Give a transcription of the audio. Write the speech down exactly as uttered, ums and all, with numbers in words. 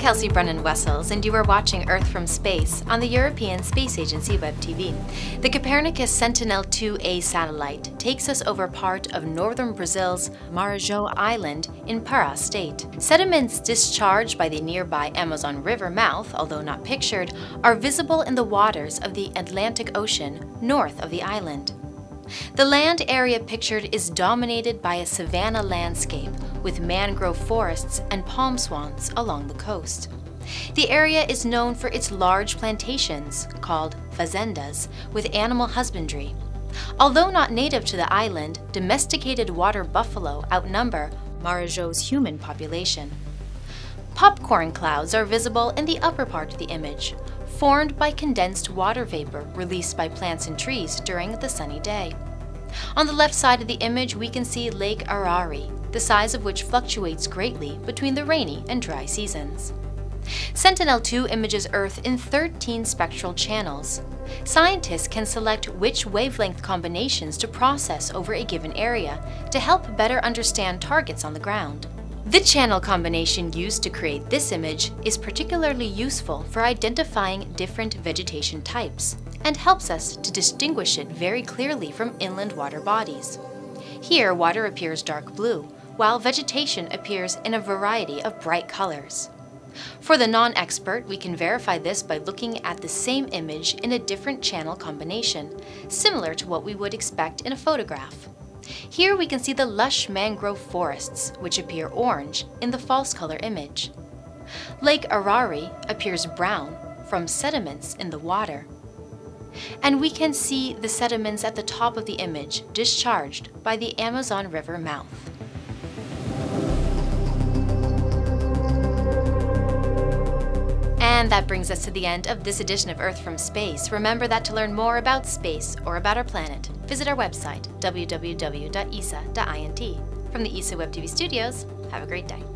Kelsea Brennan-Wessels, and you are watching Earth from Space on the European Space Agency Web T V. The Copernicus Sentinel two A satellite takes us over part of northern Brazil's Marajó Island in Pará State. Sediments discharged by the nearby Amazon River mouth, although not pictured, are visible in the waters of the Atlantic Ocean north of the island. The land area pictured is dominated by a savanna landscape with mangrove forests and palm swamps along the coast. The area is known for its large plantations, called fazendas, with animal husbandry. Although not native to the island, domesticated water buffalo outnumber Marajó's human population. Popcorn clouds are visible in the upper part of the image, formed by condensed water vapor released by plants and trees during the sunny day. On the left side of the image, we can see Lake Arari, the size of which fluctuates greatly between the rainy and dry seasons. Sentinel two images Earth in thirteen spectral channels. Scientists can select which wavelength combinations to process over a given area to help better understand targets on the ground. The channel combination used to create this image is particularly useful for identifying different vegetation types and helps us to distinguish it very clearly from inland water bodies. Here, water appears dark blue, while vegetation appears in a variety of bright colors. For the non-expert, we can verify this by looking at the same image in a different channel combination, similar to what we would expect in a photograph. Here we can see the lush mangrove forests, which appear orange in the false color image. Lake Arari appears brown from sediments in the water. And we can see the sediments at the top of the image discharged by the Amazon River mouth. And that brings us to the end of this edition of Earth from Space. Remember that to learn more about space or about our planet, visit our website, w w w dot e s a dot int. From the E S A Web T V studios, have a great day.